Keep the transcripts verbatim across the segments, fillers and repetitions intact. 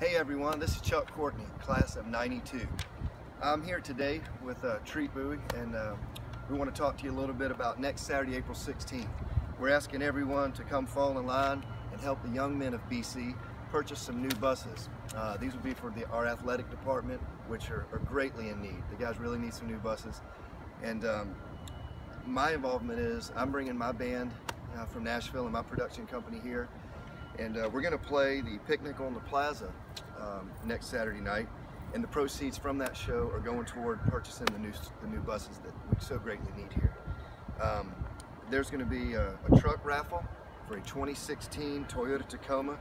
Hey everyone, this is Chuck Courtenay, class of ninety-two. I'm here today with uh, Tré Bouie, and uh, we want to talk to you a little bit about next Saturday, April sixteenth. We're asking everyone to come fall in line and help the young men of B C purchase some new buses. Uh, these will be for the, our athletic department, which are, are greatly in need. The guys really need some new buses. And um, my involvement is I'm bringing my band uh, from Nashville and my production company here. And uh, we're going to play the Picnic on the Plaza um, next Saturday night, and the proceeds from that show are going toward purchasing the new the new buses that we so greatly need here. Um, there's going to be a, a truck raffle for a twenty sixteen Toyota Tacoma.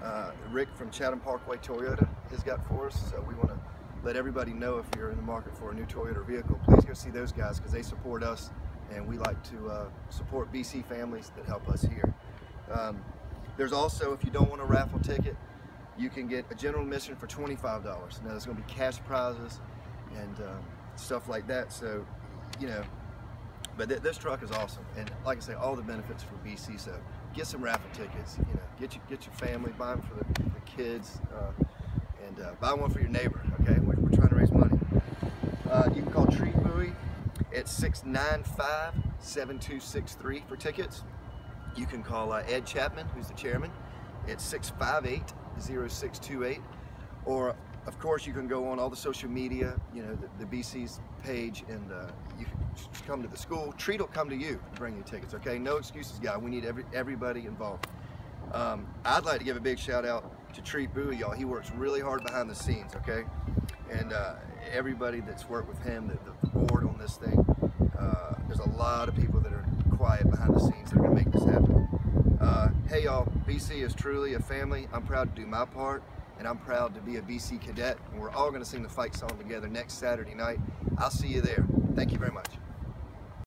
Uh, Rick from Chatham Parkway Toyota has got for us, so we want to let everybody know if you're in the market for a new Toyota vehicle, please go see those guys because they support us, and we like to uh, support B C families that help us here. Um, There's also, if you don't want a raffle ticket, you can get a general admission for twenty-five dollars. Now there's going to be cash prizes and um, stuff like that. So, you know, but th this truck is awesome, and like I say, all the benefits for B C. So get some raffle tickets. You know, get your get your family, buy them for the, the kids, uh, and uh, buy one for your neighbor. Okay, we're, we're trying to raise money. Uh, you can call Tré Bouie at six nine five, seven two six three for tickets. You can call uh, Ed Chapman, who's the chairman, at six five eight, zero six two eight. Or, of course, you can go on all the social media, you know, the, the B C's page, and uh, you can come to the school. Treat will come to you to bring you tickets, okay? No excuses, guy. We need every, everybody involved. Um, I'd like to give a big shout-out to Tré Bouie, y'all. He works really hard behind the scenes, okay? And uh, everybody that's worked with him, the, the board on this thing, uh, there's a lot of people that are quiet behind the scenes that are going to make this happen. Uh, hey y'all, B C is truly a family. I'm proud to do my part, and I'm proud to be a B C cadet, and we're all going to sing the fight song together next Saturday night. I'll see you there. Thank you very much.